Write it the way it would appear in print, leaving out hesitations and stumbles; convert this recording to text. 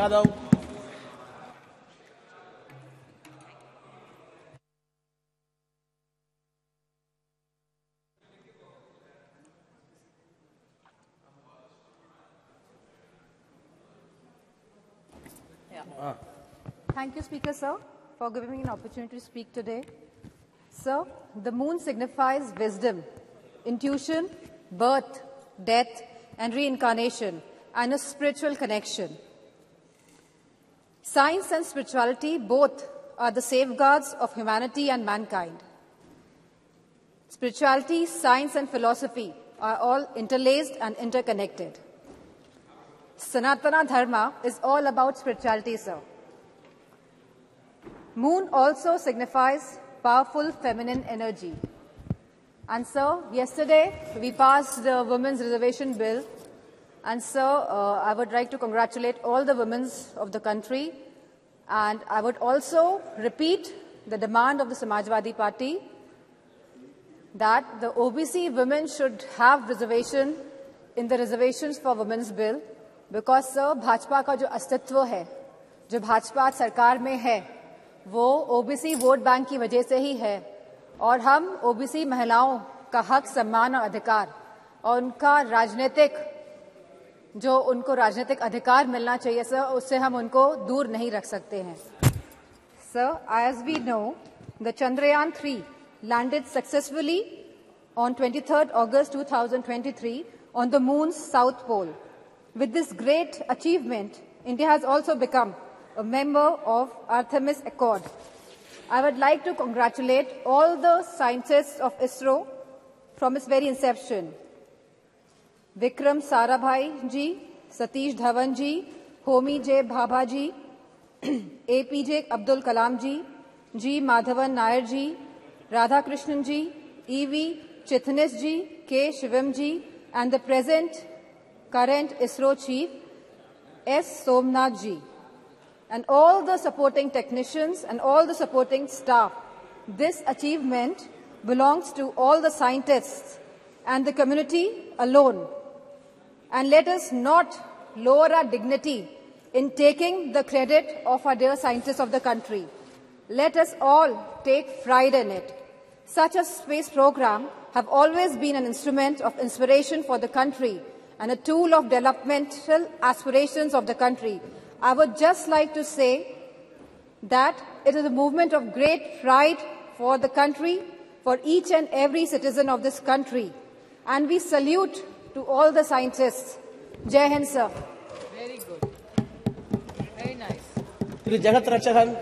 Yadav. Thank you, Speaker, sir, for giving me an opportunity to speak today. Sir, the moon signifies wisdom, intuition, birth, death, and reincarnation, and a spiritual connection. Science and spirituality both are the safeguards of humanity and mankind. Spirituality, science, and philosophy are all interlaced and interconnected. Sanatana Dharma is all about spirituality, sir. Moon also signifies powerful feminine energy. And sir, yesterday we passed the Women's Reservation Bill. And sir, I would like to congratulate all the women of the country. And I would also repeat the demand of the Samajwadi Party that the OBC women should have reservation in the Reservations for Women's Bill. Because sir Bhajpa का जो अस्तित्व है जो भाजपा सरकार में है वो OBC vote bank की वजह से ही है और हम ओबीसी महिलाओं का हक सम्मान और अधिकार और उनका राजनीतिक जो उनको राजनीतिक अधिकार मिलना चाहिए सर उससे हम उनको दूर नहीं रख सकते हैं sir as we know the Chandrayaan 3 landed successfully on 23rd August 2023 on the moon south pole. With this great achievement, India has also become a member of Artemis Accord. I would like to congratulate all the scientists of ISRO from its very inception. Vikram Sarabhai ji, Satish Dhawan ji, Homi J. Bhabha ji, APJ Abdul Kalam ji, G. Madhavan Nair ji, Radhakrishnan ji, E. V. Chidnis ji, K. Shivam ji, and the current ISRO Chief S. Somnath ji, and all the supporting technicians and all the supporting staff. This achievement belongs to all the scientists and the community alone. And let us not lower our dignity in taking the credit of our dear scientists of the country. Let us all take pride in it. Such a space program have always been an instrument of inspiration for the country and a tool of developmental aspirations of the country. I would just like to say that it is a movement of great pride for the country, for each and every citizen of this country. And we salute to all the scientists. Jai Hind, sir. Very good. Very nice. To the Jagat Rakshan,